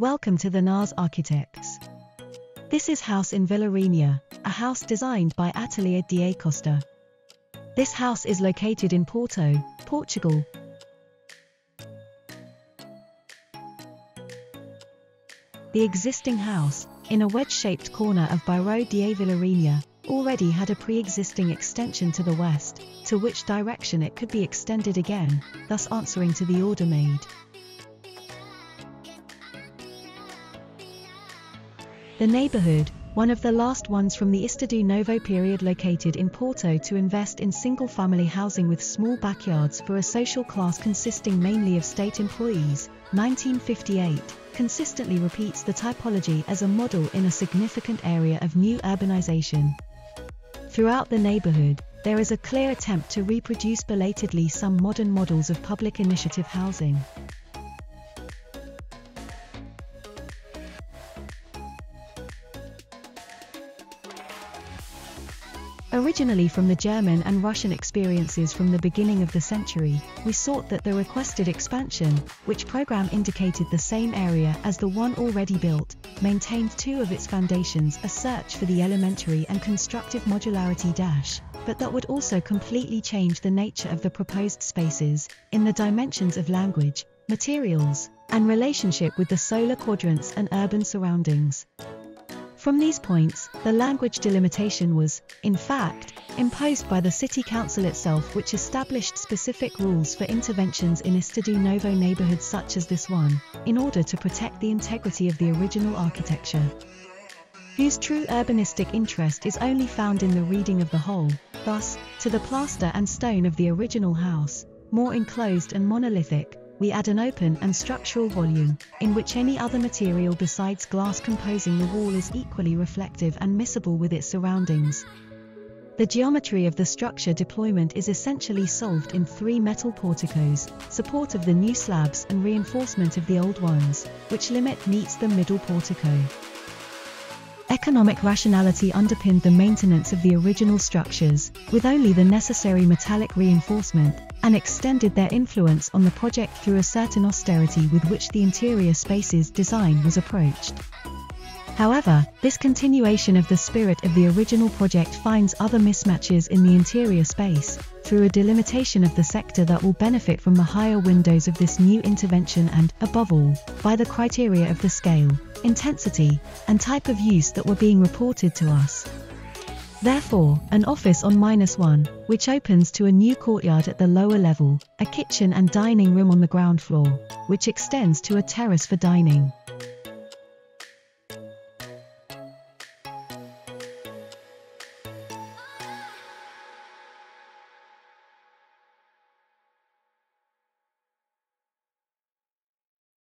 Welcome to Thenas Architects. This is house in Vilarinha, a house designed by Atelier da Costa. This house is located in Porto, Portugal. The existing house, in a wedge-shaped corner of Bairro de Vilarinha, already had a pre-existing extension to the west, to which direction it could be extended again, thus answering to the order made. The neighborhood, one of the last ones from the Estado Novo period, located in Porto to invest in single-family housing with small backyards for a social class consisting mainly of state employees, 1958, consistently repeats the typology as a model in a significant area of new urbanization. Throughout the neighborhood, there is a clear attempt to reproduce belatedly some modern models of public initiative housing. Originally from the German and Russian experiences from the beginning of the century, we sought that the requested expansion, which program indicated the same area as the one already built, maintained two of its foundations, a search for the elementary and constructive modularity dash, but that would also completely change the nature of the proposed spaces, in the dimensions of language, materials, and relationship with the solar quadrants and urban surroundings. From these points, the language delimitation was, in fact, imposed by the city council itself, which established specific rules for interventions in Estado Novo neighborhoods such as this one, in order to protect the integrity of the original architecture, whose true urbanistic interest is only found in the reading of the whole, thus, to the plaster and stone of the original house, more enclosed and monolithic, we add an open and structural volume, in which any other material besides glass composing the wall is equally reflective and miscible with its surroundings. The geometry of the structure deployment is essentially solved in three metal porticos, support of the new slabs and reinforcement of the old ones, which limit meets the middle portico. Economic rationality underpinned the maintenance of the original structures, with only the necessary metallic reinforcement, and extended their influence on the project through a certain austerity with which the interior spaces design was approached. However, this continuation of the spirit of the original project finds other mismatches in the interior space, through a delimitation of the sector that will benefit from the higher windows of this new intervention and, above all, by the criteria of the scale, intensity, and type of use that were being reported to us. Therefore, an office on -1, which opens to a new courtyard at the lower level, a kitchen and dining room on the ground floor, which extends to a terrace for dining.